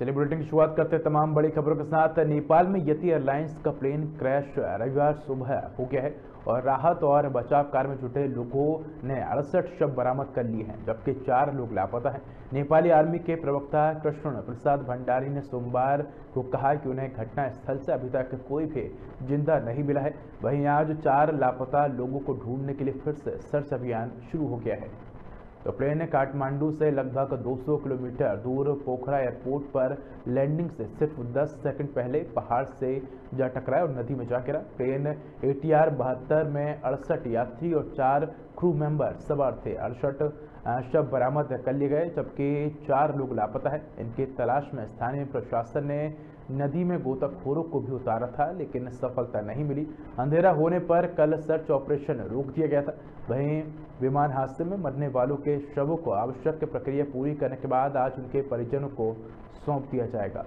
चलिए बुलेटिन की शुरुआत करते हैं तमाम बड़ी खबरों के साथ। नेपाल में यती एयरलाइंस का प्लेन क्रैश रविवार सुबह हो गया है और राहत और बचाव कार्य में जुटे लोगों ने 68 शव बरामद कर लिए हैं, जबकि 4 लोग लापता हैं। नेपाली आर्मी के प्रवक्ता कृष्ण प्रसाद भंडारी ने सोमवार को कहा कि उन्हें घटनास्थल से अभी तक कोई भी जिंदा नहीं मिला है। वहीं आज 4 लापता लोगों को ढूंढने के लिए फिर से सर्च अभियान शुरू हो गया है। तो प्लेन काठमांडू से लगभग 200 किलोमीटर दूर पोखरा एयरपोर्ट पर लैंडिंग से सिर्फ 10 सेकंड पहले पहाड़ से जा टकराया और नदी में जा गिरा। प्लेन ATR 72 में 68 यात्री और 4 क्रू मेंबर सवार थे। 68 शव बरामद कर लिए गए, जबकि 4 लोग लापता है। इनकी तलाश में स्थानीय प्रशासन ने नदी में गोताखोरों को भी उतारा था, लेकिन सफलता नहीं मिली। अंधेरा होने पर कल सर्च ऑपरेशन रोक दिया गया था। वहीं विमान हादसे में मरने वालों के शवों को आवश्यक प्रक्रिया पूरी करने के बाद आज उनके परिजनों को सौंप दिया जाएगा।